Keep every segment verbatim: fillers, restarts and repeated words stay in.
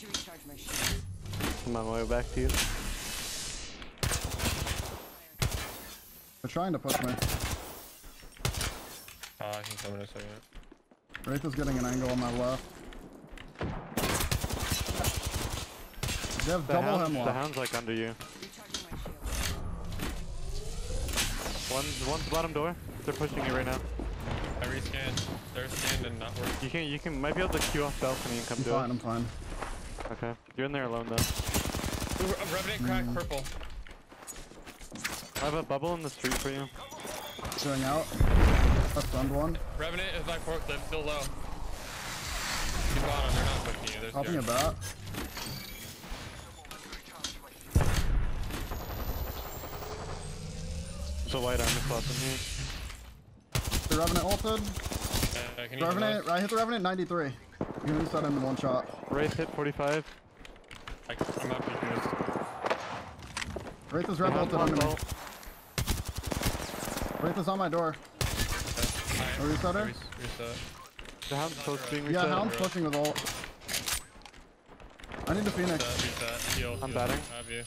to recharge my shield. I'm on my way back to you. They're trying to push me. Oh, I can come in a second. Wraith is getting an angle on my left. They have the double hound, hemlock. The hound's like under you. One, one's bottom door. They're pushing you right now. I rescanned. They're scanned and not working. You can, you can, might be able to queue off balcony and come I'm to fine, it. I'm fine. Okay, you're in there alone though. Revenant crack mm. purple. I have a bubble in the street for you. Showing out. I stunned one. Revenant is like forklift, still low. You bought him, they're not pushing you. There's Helping dirt. about. There's a light armor slot in here. The Revenant ulted. Uh, the Revenant, I hit the Revenant ninety-three. You can reset him in one shot. Wraith hit forty-five. I, I'm not peeking this. Wraith is Rev ulted under me. Wraith is on my door. Okay. Reset her. Reset. The Hound's close to being reset. Yeah, Hound's pushing with ult. I need the Phoenix. Reset, reset. Heal, I'm heal. batting. I have you.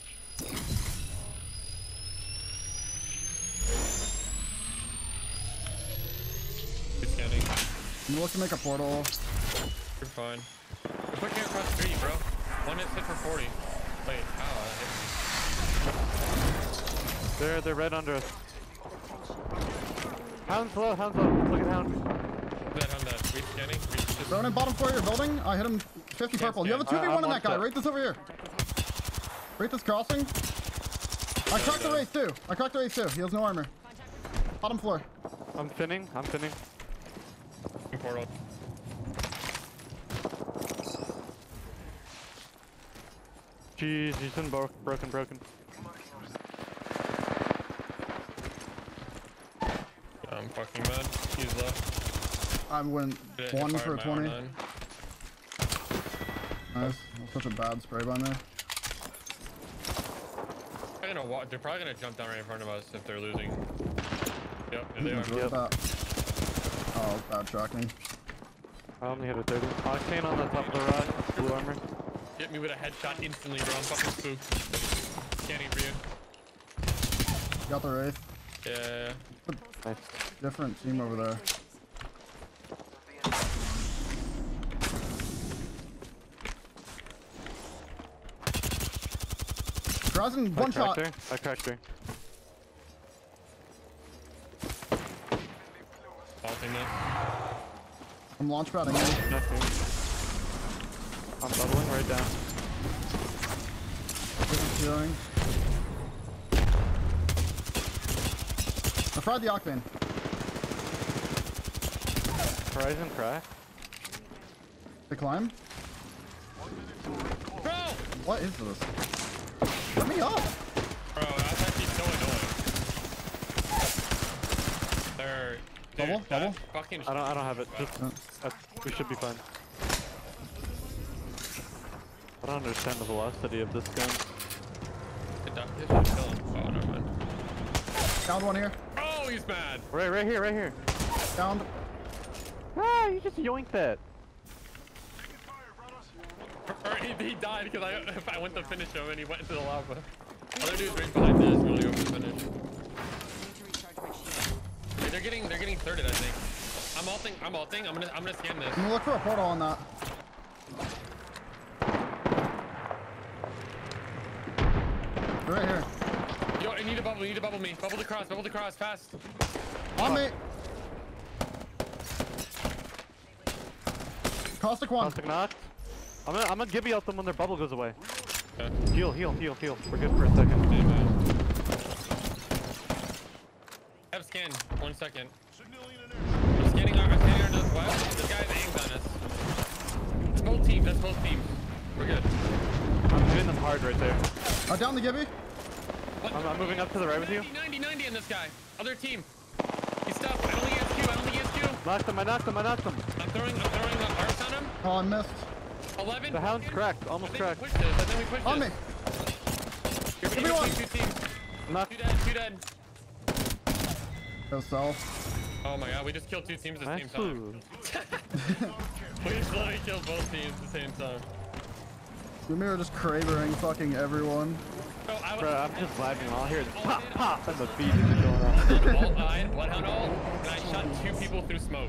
I'm looking to make a portal. You're fine. I'm pushing across the street, bro. One hit hit for forty. Wait, how? Oh, that hit me. They're, they're right under us. Hound's low, Hound's low. Look at Hound. I'm dead, I'm dead. We're scanning. Ronan, bottom floor of your building. I hit him fifty purple. You have a two v one on that guy. Rate this over here. Rate this crossing. I cracked the race too. I cracked the race too. He has no armor. Bottom floor. I'm finning. I'm finning. Portal. Jeez, he's been broken, broken, broken. I'm fucking mad. He's left. I went one for a twenty. Nice. That's such a bad spray by me. They're, gonna walk. They're probably gonna jump down right in front of us if they're losing. Yep, they are. Yep. Oh, bad tracking. I only hit a thirty. Octane on the top of the rod. Blue armor. Hit me with a headshot instantly, bro. I'm fucking spooked. Can't even read. Got the Wraith. Yeah, yeah, yeah. Nice. Different team over there. Crossing one shot. I cracked her. I'm launch padding. I'm bubbling right down. I fried the Octane. Horizon crack. The climb? Bro! What is this? Let me up! Bro, that's actually so annoying. They're... Dude, bubble, bubble. Fucking I don't, I don't have it. Just, uh, uh, we should be fine. I don't understand the velocity of this gun. Oh, no, man. Downed one here. Oh, he's bad. Right, right here, right here. Downed. Ah, you just yoinked that. He, he died because I, I went to finish him and he went into the lava. Other dude's right behind this. Really over the finish. They're getting, they're getting thirded, I think. I'm ulting, I'm ulting, I'm gonna, I'm gonna scan this. I'm gonna look for a portal on that. They're right here. Yo, I need a bubble, you need to bubble me. Bubble the cross, bubble the cross, fast. On me. Caustic one. Caustic knocked. I'm gonna, I'm gonna gibby out them when their bubble goes away. Okay. Heal, heal, heal, heal. We're good for a second. Amen. Scan. One second. I'm scanning our, I'm scanning our northwest. This guy's aimed on us. That's both teams. That's both teams. We're good. I'm hitting them hard right there. Oh, down the Gibby. I'm, I'm moving up to the right with you. ninety, ninety on this guy. Other team. He's stuck. I don't think he has Q. I don't think he has Q. Knocked him. I knocked him. I knocked him. I'm throwing, I'm throwing the arts on him. Oh, I missed. eleven. The hound's cracked. Almost cracked. I think we pushed this. I think we pushed on this. On me. Give me one. Two teams. Knocked. Two dead. Two dead. Self. Oh my god, we just killed two teams at the same time. We slowly killed both teams at the same time. Ramiro just Krabering fucking everyone. Bro, I was, Bro I'm just vibing. All here is pop, pop, and the beat is going on. I did all, I bloodhound all, and I shot two people through smoke.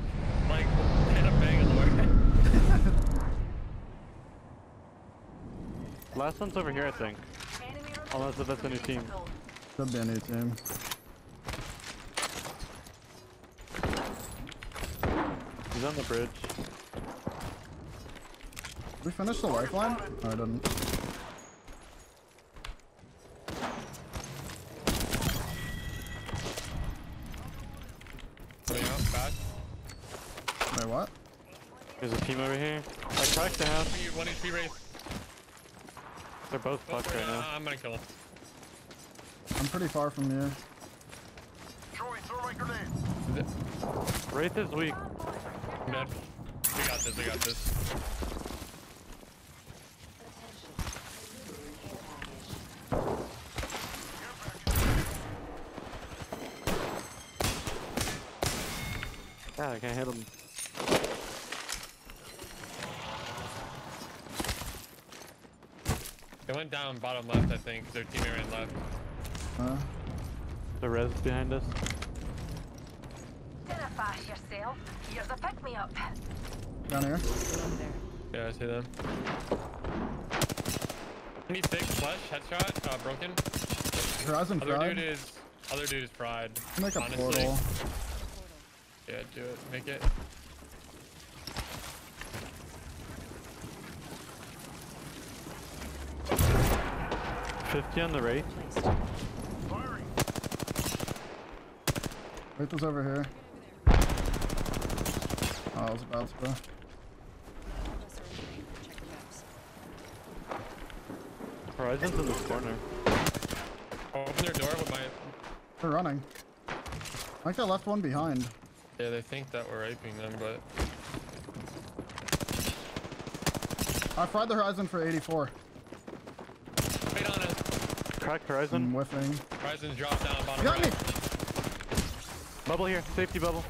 Like, and a bang of the way. Last one's over here, I think. Unless that's a new team. That'd be a new team. He's on the bridge. Did we finish the lifeline? No, I didn't. Wait, what? There's a team over here. I cracked the house. One H P race. They're both fucked right now. I'm gonna kill him. I'm pretty far from here. Troy, throw my grenade. Wraith is weak. We got this, we got this. God, I can't hit him. They went down bottom left, I think. Their teammate ran left. Huh? The res behind us. Identify yourself. You're the pick-me-up. Down here. Yeah, I see them. twenty-six flesh, headshot, uh, broken. Horizon other fried. Dude is, other dude is fried. Make a honestly. Portal. Yeah, do it. Make it. fifty on the Wraith. Wraith was over here. Oh, I was about to go. Horizon's in this corner. Oh, open their door with my... They're running. I think I left one behind. Yeah, they think that we're raping them, but... I fried the Horizon for eighty-four. Wait on us. Cracked Horizon. I'm whiffing. Horizon's dropped down bottom right. Got me! Bubble here. Safety bubble.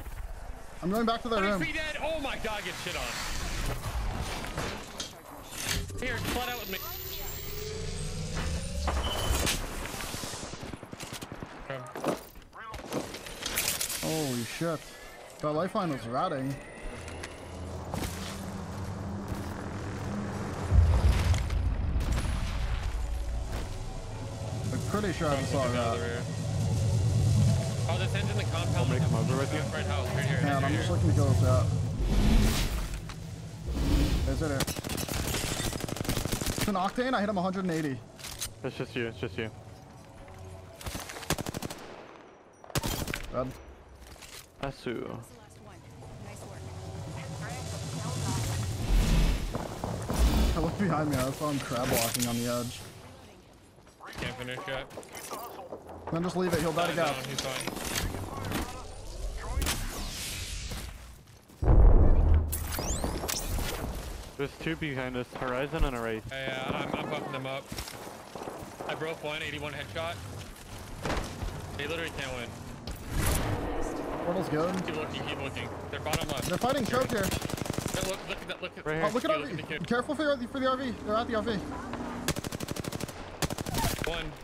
I'm going back to the room. Dead. Oh my god, get shit on. Here, flood out with me. Holy shit. That lifeline was rotting. I'm pretty sure I saw that. Oh, this ends in the compound. I'll make them over with you. Right house, right here, man, right I'm here. Just looking to kill this out. There's it. Here. It's an octane. I hit him one eighty. It's just you. It's just you. Bad. Asu. I looked behind me. I saw him crab walking on the edge. Can't finish yet. Then just leave it. He'll die to go. There's two behind us. Horizon and a Wraith. Yeah, I'm, I'm buffing them up. I broke one. eighty-one headshot. They literally can't win. Portal's good. Keep looking, keep looking. They're bottom left. They're fighting choke here. No, look, look at that, look at right oh, look at R V. Look at the careful for the, for the R V. They're at the R V. One.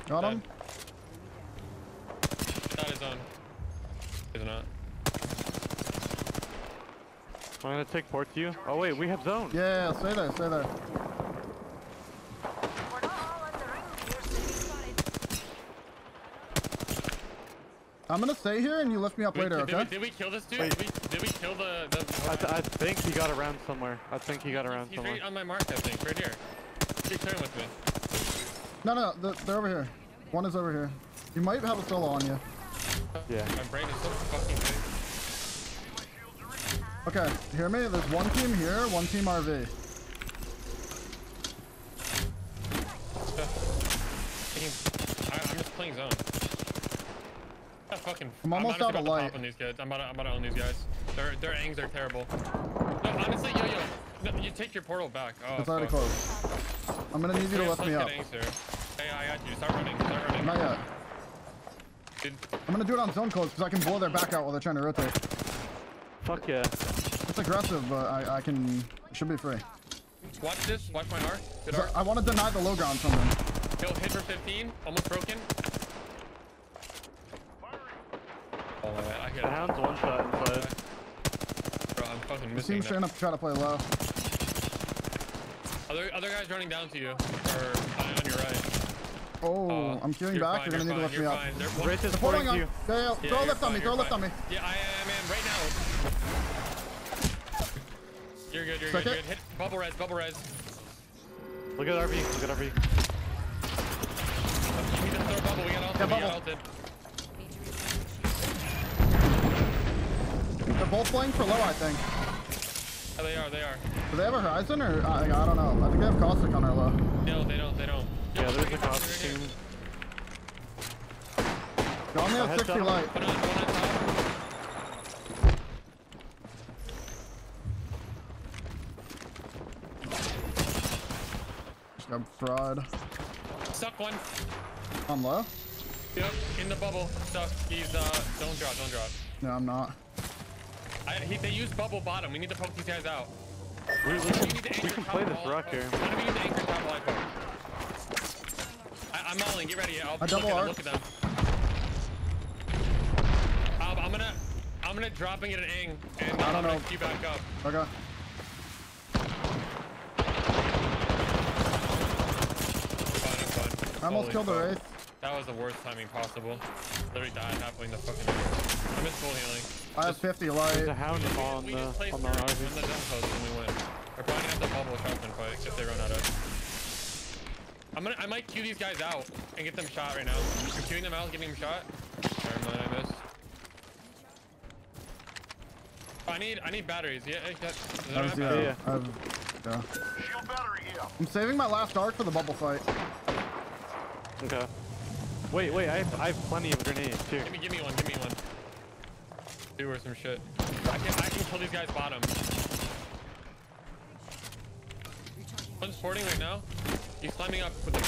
Got dead. Him. Shot his own. He's not. I'm gonna take port to you. Oh wait, we have zone. Yeah, yeah, yeah. Stay there, stay there. I'm gonna stay here and you lift me up wait, later, did okay? We, did we kill this dude? Did we, did we kill the... the I, th I think he got around somewhere. I think he got around he's, he's somewhere. He's right on my mark, I think. Right here. Keep turning with me. No, no, they're, they're over here. One is over here. You might have a solo on you. Yeah. My brain is so fucking big. Okay, hear me? There's one team here, one team R V. I, I'm just playing zone. Fucking, I'm almost I'm out of light. On these kids. I'm, about to, I'm about to own these guys. Their, their angs are terrible. No, honestly, yo, yo. No, you take your portal back. Oh, it's already close. I'm gonna need you to lift me up. Angs, hey, I got you. Start running. Start running. Not yet. Dude. I'm gonna do it on zone close because I can blow their back out while they're trying to rotate. Fuck yeah. It's aggressive, but I, I can... should be free. Watch this. Watch my arc. Good arc. I want to deny the low ground from them. He'll hit for fifteen. Almost broken. Oh my god. I hit it. Hound's one shot inside. Bro, I'm fucking missing. Team's trying to try to play low. Other other guys running down to you. Or on your right. Oh, uh, I'm queuing you're back. Fine, you're, you're gonna fine, need to lift me up. Rich is pouring on. You. Yeah, yeah. yeah throw a lift fine, on me. Throw a lift fine. on me. Yeah, I am in right now. You're good, you're Second. good, you're good. Hit bubble res, bubble res. Look at R V, look at R V. We need to throw bubble, we got ulted, yeah, we got ulted. They're both playing for low, I think. Oh, they are, they are. Do they have a horizon or? I, I don't know. I think they have caustic on our low. No, they don't, they don't. Yeah, there's a caustic team. They only have sixty light. One on, one on. I'm fraud. Stuck one. I'm low? Yep, in the bubble. Stuck. He's, uh, don't drop, don't drop. No, I'm not. I, he, they use bubble bottom. We need to poke these guys out. We, we, we, can, we can play this rock here. How do we use the anchor top life? I, I'm mauling. Get ready. I'll look at them, look at them. Um, I'm gonna, I'm gonna drop and get an ang. And uh, I don't I'm know. Gonna queue back up. Okay. I almost Holy killed fuck. the race. That was the worst timing possible. Literally died not playing the fucking game. I'm in full healing. I have fifty light. There's a hound on the on the horizon. On the jump post when we win. We're probably gonna have the bubble shotgun fight if they run out of. I'm gonna I might queue these guys out and get them shot right now. I'm queuing them out, giving them shot. Never mind, I missed. Oh, I need I need batteries. Yeah, I have batteries. Yeah. Yeah. Shield battery here. I'm saving my last arc for the bubble fight. Okay. Wait, wait, I have, I have plenty of grenades too. Give me, give me one, give me one. Two or some shit. I can, I can kill these guys bottom. One's porting right now. He's climbing up with the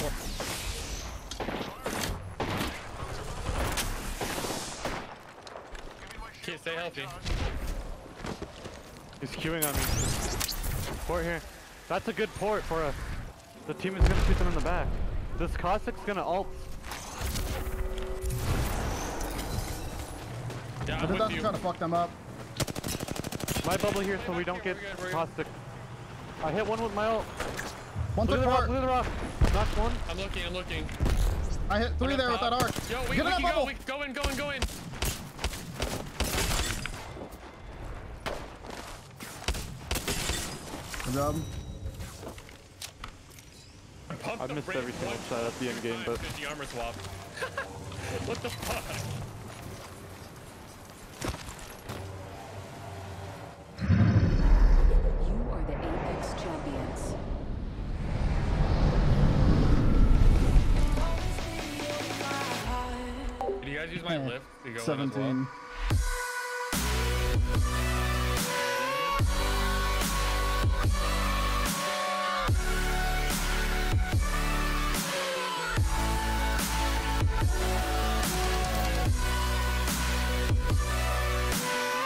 port. Okay, stay healthy. He's queuing on me. Port here. That's a good port for us. The team is going to shoot them in the back. This Cossack's gonna ult. Yeah, I'm with you. Trying to fuck them up. My bubble here so we don't get Cossack. I hit one with my ult. One took part. Blue the rock. Knocked one. I'm looking, I'm looking. I hit three there with that arc. Yo, we can go. Go in, go in, go in. Good job. I missed every single shot at the end game, but the armor swap. What the fuck? You are the Apex champions. Did you guys use my lift to go seventeen.